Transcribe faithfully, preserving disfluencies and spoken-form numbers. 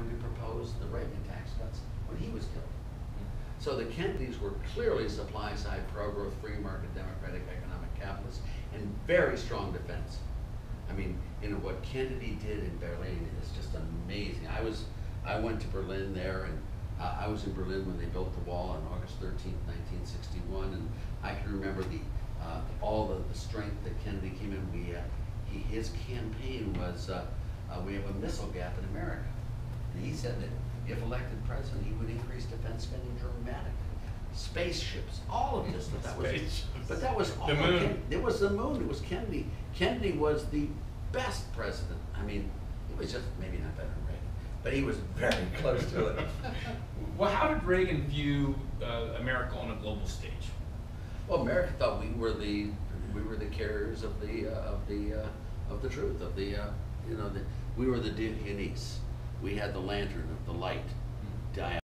going to propose the Reagan tax cuts when he was killed. So the Kennedys were clearly supply-side pro-growth, free market, democratic, economic capitalists, and very strong defense. I mean, you know, what Kennedy did in Berlin is just amazing. I was, I went to Berlin there, and uh, I was in Berlin when they built the wall on August thirteenth, nineteen sixty-one, and I can remember the, uh, all the, the strength that Kennedy came in. We, uh, he, his campaign was, uh, uh, we have a missile gap in America. And he said that if elected president, he would increase defense spending dramatically. Spaceships, all of this, but that was, but that was all. The moon. It was the moon. It was Kennedy. Kennedy was the best president. I mean, it was just maybe not better than Reagan, but he was very close to it. Well, how did Reagan view uh, America on a global stage? Well, America thought we were the we were the carriers of the uh, of the uh, of the truth of the uh, you know the, we were the Diogenes. We had the lantern of the light. Mm-hmm.